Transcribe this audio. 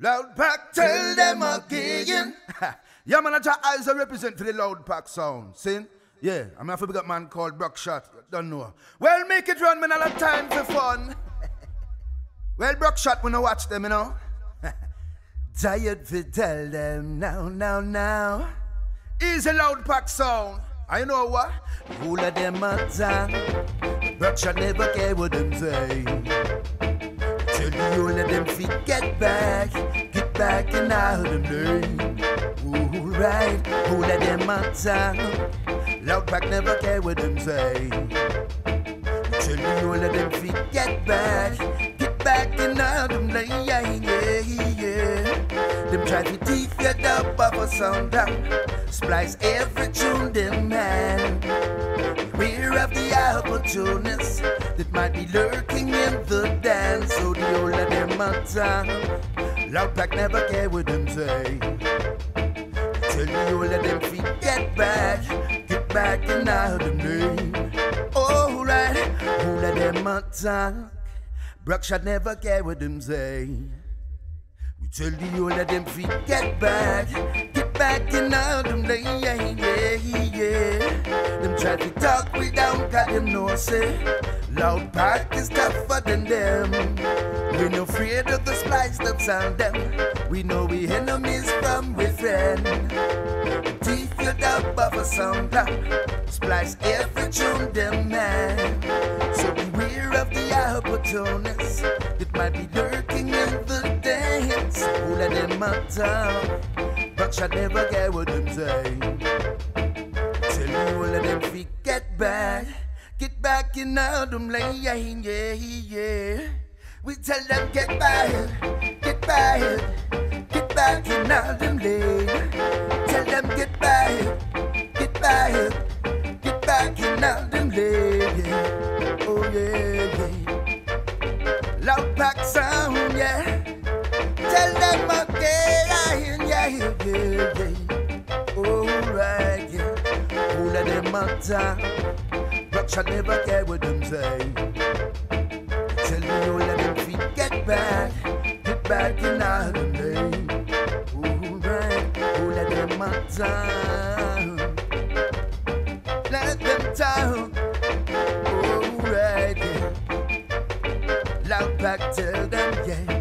LoudPack, tell them again. Yeah, man, eyes I represent for the LoudPack sound. See? Yeah, I'm a big up man called Brockshot. Don't know. Well, make it run, man, all the time for fun. Well, Brockshot, when I watch them, you know. Tired to tell them now. Is a LoudPack sound. I know what? All of them are down. Brockshot never care what them say. Till the all of them feet get back and out of them day. Alright, all of them are down. LoudPack never care what them say. Till the all of them feet get back and out of them day. Them try to teeth your dub buffer sound down. Splice every tune them man. Beware of the opportunists that might be lurking in the dance. So the old of them are down. LoudPack never care what them say. Till the old of them feet get back and out of them day. Alright, all of them are down. Brockshot never care what them say. Till the old of them feet get back and out them day, yeah. Them try to talk we down, got them no say. LoudPack is tougher than them. We're no afraid of the spliced up sound them. We know we enemies from within. Teeth your dub buffer sound down. Splice every tune them man. So beware of the opportunists that might be lurking in the dance. All of them are down. Brockshot never care what them say. Till all of them feet get back in all them lane, yeah. We tell them get back in all them lane. Tell them get back in all them lane. Yeah. Oh yeah. LoudPack sound, yeah. Yeah. Alright, yeah. All of them are down. Brockshot never care what them say. Till the all of them feet get back in all them day. Alright, all of them are down. Let them down. Alright, yeah. LoudPack tell them, yeah.